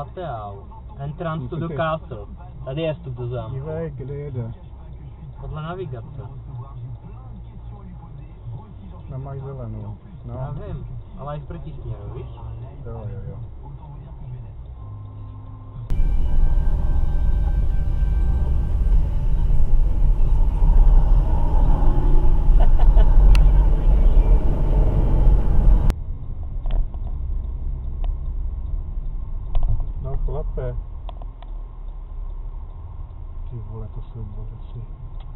hotel. Entrance to the castle. Tady je vstup do zámku. Dívej, kde jede. Podle navigace. Tam máš zelenou. No. Já vím, ale i v protisměru, víš? Jo, jo, jo. No chlape. Ty vole, to jsou bodecí.